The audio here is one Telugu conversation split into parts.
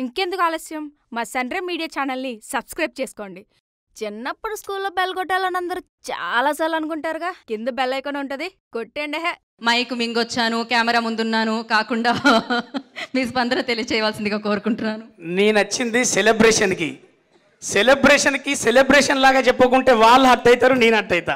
ఇంకెందుకు ఆలస్యం మా సండ్రే మీడియా ఛానల్ ని సబ్స్క్రైబ్ చేసుకోండి చిన్నప్పుడు స్కూల్లో బెల్ కొట్టాలని అందరూ చాలా సార్లు అనుకుంటారుగా కింద బెల్ ఐకాన్ ఉంటది కొట్టండి మైక్ మింగొచ్చాను కెమెరా ముందున్నాను కాకుండా మీ స్పందన తెలియజేయవాల్సిందిగా కోరుకుంటున్నాను నీ నచ్చింది సెలబ్రేషన్ కి సెలబ్రేషన్ కి సెలబ్రేషన్ లాగా చెప్పుకుంటే వాళ్ళు హట్ అవుతారు నేను హట్ అవుతా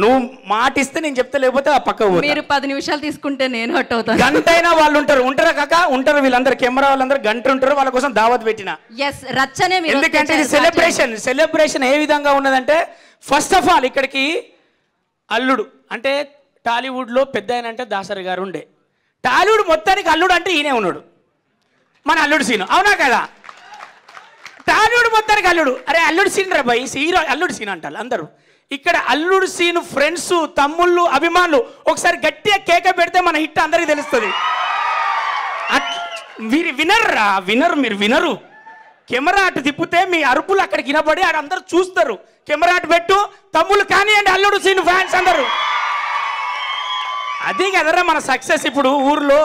నువ్వు మాటిస్తే నేను చెప్తా లేకపోతే ఆ పక్క పోతా మీరు 10 నిమిషాలు తీసుకుంటే నేను హట్ అవుతాను గంటైనా వాళ్ళు ఉంటారు కాక ఉంటారు వీళ్ళందరూ కెమెరా వాళ్ళందరూ గంట ఉంటారు వాళ్ళ కోసం దావత్ పెట్టినా yes రచ్చనే మీరు ఎందుకంటే ఇది సెలబ్రేషన్ సెలబ్రేషన్ ఏ విధంగా ఉన్నదంటే ఫస్ట్ ఆఫ్ ఆల్ ఇక్కడికి అల్లుడు అంటే టాలీవుడ్ లో పెద్దాయన అంటే దాసరి గారు ఉండే టాలీవుడ్ మొత్తానికి అల్లుడు అంటే ఈనే ఉన్నాడు మన అల్లుడు సీను అవునా కదా టాలీవుడ్ మొత్తానికి అల్లుడు అరే అల్లుడు సీన్ రా బాయ్ హీరో అల్లుడు సీన్ అంటారు అందరూ ఇక్కడ అల్లుడు సీను ఫ్రెండ్స్ తమ్ముళ్ళు అభిమానులు ఒకసారి గట్టిగా కేక పెడితే మన హిట్ అందరికీ తెలుస్తుంది మీరు వినర్రా వినరు మీరు వినరు కెమెరా అటు తిప్పితే మీ అరుపులు అక్కడికి వినబడి ఆడ అందరు చూస్తారు కెమెరా అటు పెట్టు తమ్ముళ్ళు కానివ్వండి అల్లుడు సీను ఫ్యాన్స్ అందరు అదే కదరా మన సక్సెస్ ఇప్పుడు ఊర్లో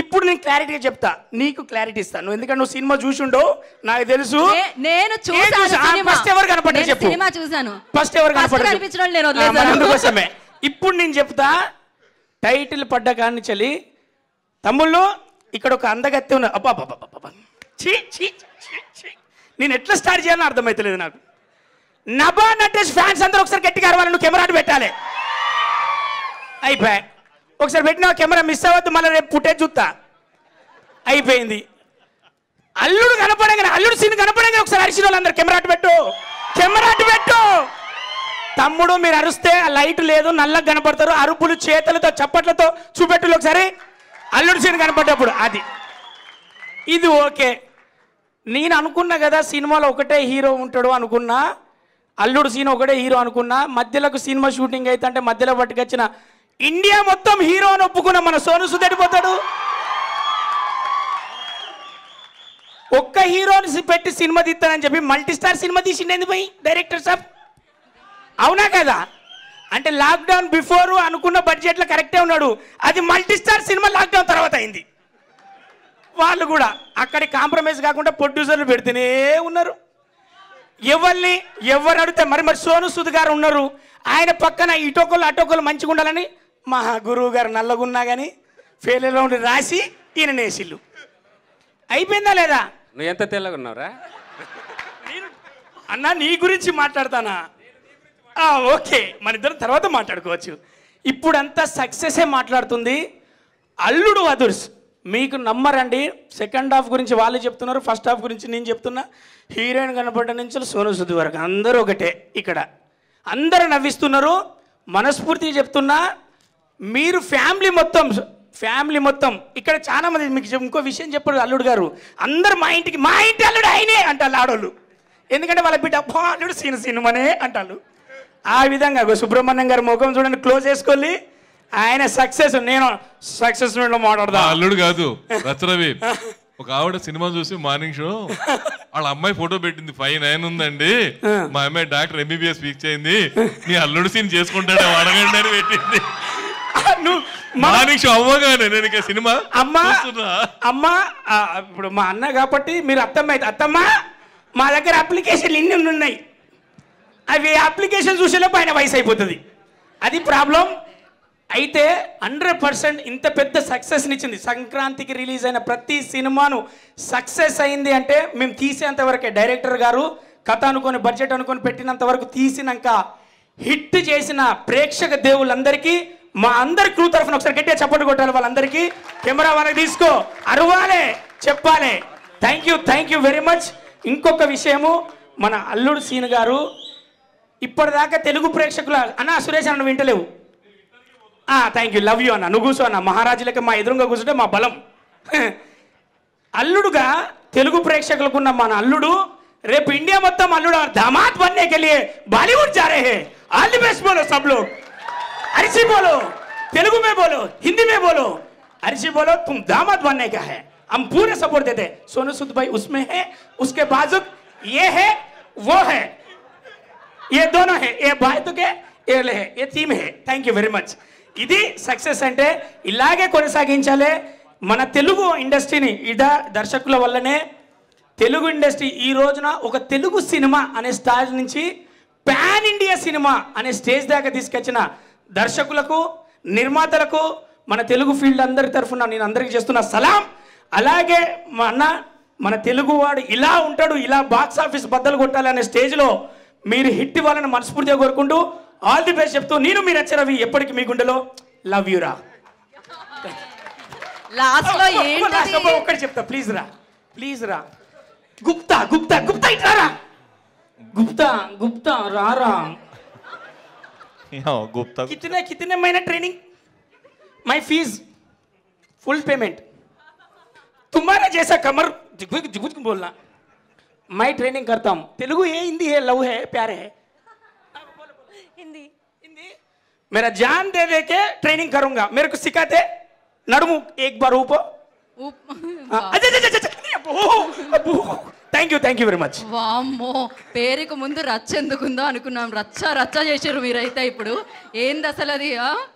ఇప్పుడు నేను క్లారిటీగా చెప్తా నీకు క్లారిటీ ఇస్తాను ఎందుకంటే నువ్వు సినిమా చూసి ఉండవు నాకు తెలుసు నేను చూసాను ఫస్ట్ ఎవర్ కనపడ్డారు చెప్పు సినిమా చూసాను ఫస్ట్ ఎవర్ కనపడ్డారు కనిపించడం నేను వదిలేసాను అందుకోసమే ఇప్పుడు నేను చెప్తా టైటిల్ పడ్డ కానించలి తమ్ముళ్ళు ఇక్కడ ఒక అందగత్తి ఉన్నారు అబ్బా ఛీ ఛీ ఛీ నేను ఎట్లా స్టార్ట్ చేయాలని అర్థమైతలేదు నాకు నబా నటేష్ ఫ్యాన్స్ అందరూ ఒకసారి గట్టిగా అరవాలి నువ్వు కెమెరా పెట్టాలి అయిపోయి ఒకసారి పెట్టినా కెమెరా మిస్ అవ్వద్దు మళ్ళీ రేపు ఫుటేజ్ చూస్తా అయిపోయింది అల్లుడు కనపడంగా అల్లుడు సీన్ కనపడంగా ఒకసారి అరిసిన వాళ్ళందరూ కెమెరా అటు పెట్టు కెమెరా అటు పెట్టు తమ్ముడు మీరు అరుస్తే ఆ లైట్ లేదు నల్లగా కనపడతారు అరుపులు చేతులతో చప్పట్లతో చూపెట్టులు ఒకసారి అల్లుడు సీన్ కనపడ్డప్పుడు అది ఇది ఓకే నేను అనుకున్నా కదా సినిమాలో ఒకటే హీరో ఉంటాడు అనుకున్నా అల్లుడు సీన్ ఒకటే హీరో అనుకున్నా మధ్యలోకి సినిమా షూటింగ్ అయితే అంటే మధ్యలో పట్టుకొచ్చిన ఇండియా మొత్తం హీరోని ఒప్పుకున్న మన సోను సూద్ ఎడిపోతాడు ఒక్క హీరోని పెట్టి సినిమా తీస్తానని చెప్పి మల్టీస్టార్ సినిమా తీసిండేంది పోయి డైరెక్టర్ సాబ్ అవునా కదా అంటే లాక్డౌన్ బిఫోర్ అనుకున్న బడ్జెట్లో కరెక్టే ఉన్నాడు అది మల్టీస్టార్ సినిమా లాక్డౌన్ తర్వాత అయింది వాళ్ళు కూడా అక్కడ కాంప్రమైజ్ కాకుండా ప్రొడ్యూసర్లు పెడితేనే ఉన్నారు ఎవరిని ఎవరు అడిగితే మరి సోను సూద్ గారు ఉన్నారు ఆయన పక్కన ఇటోకలు అటోకలు మంచిగా ఉండాలని మా గురువు గారు నల్లగున్నా కానీ ఫెయిల్యూర్లో ఉండి రాసి ఈయన నేసిల్లు అయిపోయిందా లేదా నువ్వు ఎంత తెల్లగా ఉన్నావురా అన్న నీ గురించి మాట్లాడతానా ఓకే మన ఇద్దరం తర్వాత మాట్లాడుకోవచ్చు ఇప్పుడంతా సక్సెసే మాట్లాడుతుంది అల్లుడు అదుర్స్ మీకు నమ్మరండి సెకండ్ హాఫ్ గురించి వాళ్ళు చెప్తున్నారు ఫస్ట్ హాఫ్ గురించి నేను చెప్తున్నా హీరోయిన్ కనపడ్డ నుంచి సోను సూద్ వరకు అందరూ ఒకటే ఇక్కడ అందరూ నవ్విస్తున్నారు మనస్ఫూర్తిగా చెప్తున్నా మీరు ఫ్యామిలీ మొత్తం ఇక్కడ చాలా మంది మీకు ఇంకో విషయం చెప్పారు అల్లుడు గారు అందరు మా ఇంటి అల్లుడు ఆయనే అంటారు ఆడోళ్ళు ఎందుకంటే వాళ్ళ బిడ్డ అల్లుడు సినిమానే అంటారు ఆ విధంగా సుబ్రహ్మణ్యం గారి ముఖం చూడండి క్లోజ్ చేసుకోవాలి ఆయన సక్సెస్ నేను సక్సెస్ లో మాట్లాడదా అల్లుడు కాదు రచరవి ఒక ఆవిడ సినిమా చూసి మార్నింగ్ షో వాళ్ళ అమ్మాయి ఫోటో పెట్టింది 5'9" ఉందండి మా అమ్మాయి డాక్టర్ MBBS ఫిక్స్ అయింది మీ అల్లుడు సీన్ చేసుకుంటాడు అడగండి అని పెట్టింది మార్నింగ్ షో అవ్వగానే నేను ఇక సినిమా అమ్మా ఇప్పుడు మా అన్న కాబట్టి మీరు అత్తమ్మ మా దగ్గర అప్లికేషన్లు ఇన్ని ఉన్నాయి అవి అప్లికేషన్ చూసేలోపు ఆయన వయసు అయిపోతుంది అది ప్రాబ్లం అయితే 100% ఇంత పెద్ద సక్సెస్ని ఇచ్చింది సంక్రాంతికి రిలీజ్ అయిన ప్రతి సినిమాను సక్సెస్ అయింది అంటే మేము తీసేంత వరకే డైరెక్టర్ గారు కథ అనుకొని బడ్జెట్ అనుకొని పెట్టినంత వరకు తీసినాక హిట్ చేసిన ప్రేక్షక దేవులందరికీ మా అందరి క్రూ తరఫున ఒకసారి గట్టిగా చప్పట్లు కొట్టాలి వాళ్ళందరికీ కెమెరా వాళ్ళకి తీసుకో అరవాలే చెప్పాలి థ్యాంక్ యూ వెరీ మచ్ ఇంకొక విషయము మన అల్లుడు సీను గారు ఇప్పటిదాకా తెలుగు ప్రేక్షకుల అన్నా సురేష్ అన్న వింటలేవు థ్యాంక్ యూ లవ్ యూ అన్న నువ్వు కూర్చో అన్న మహారాజులకి మా ఎదురుగా కూర్చుంటే మా బలం అల్లుడుగా తెలుగు ప్రేక్షకులకు ఉన్న మన అల్లుడు రేపు ఇండియా మొత్తం అల్లుడు ధమాత్ బన్నేకెళ్ళి బాలీవుడ్ జారే హే ఆల్ ది బెస్ట్ బోలో సబ్ లోగ్ అరిసి బోలో తెలుగు మే బోలో హిందీ మే బోలో అరిసి బోలో తుమ్ దామాత్ బన్నే కా హై హమ్ పూరే సపోర్ట్ దేతే సోను సూద్ భాయ్ ఉస్మే హై ఉస్కే బాజుక్ యే హై వో హై యే దోనో హై యే భాయ్ తుకే యే లే హై యే టీమ్ హై థ్యాంక్ యూ వెరీ మచ్ ఇది సక్సెస్ అంటే ఇలాగే కొనసాగించాలి మన తెలుగు ఇండస్ట్రీని ఇద దర్శకుల వల్లనే తెలుగు ఇండస్ట్రీ ఈ రోజున ఒక తెలుగు సినిమా అనే స్టేజ్ నుంచి పాన్ ఇండియా సినిమా అనే స్టేజ్ దాకా తీసుకొచ్చిన దర్శకులకు నిర్మాతలకు మన తెలుగు ఫీల్డ్ అందరి తరఫున నేను అందరికీ చేస్తున్న సలాం. అలాగే మన తెలుగువాడు ఇలా ఉంటాడు, ఇలా బాక్స్ ఆఫీస్ బద్దలు కొట్టాలనే స్టేజ్ లో మీరు హిట్ ఇవ్వాలని మనస్ఫూర్తిగా కోరుకుంటూ ఆల్ ది బెస్ట్ చెప్తూ నేను మీరు రవి ఎప్పటికీ మీ గుండెలో లవ్ యూ రా. లాస్ట్ లో ఏంటి ఒక్కటి చెప్తా, ప్లీజ్ రా, ప్లీజ్ రా. గుప్తా గుప్తా గుప్తా ఇట్లారా, గుప్తా గుప్తా రారా. యా గుప్తా कितने महीना training, my fees full payment, तुम्हारा जैसा कमर झुक झुक बोलना, मैं ट्रेनिंग करता हूँ. तेलुगु है, हिंदी है, लव है, प्यार है. हिंदी हिंदी मेरा जान दे दे के ट्रेनिंग करूंगा. मेरे को सिखाते नरमू एक बार ऊपर. Thank you thank you very much. వామ్మో పేరుకు ముందు రచ్చ ఎందుకుందో అనుకున్నాం, రచ్చ రచ్చ చేశారు మీరైతే. ఇప్పుడు ఏంది అసలు అది?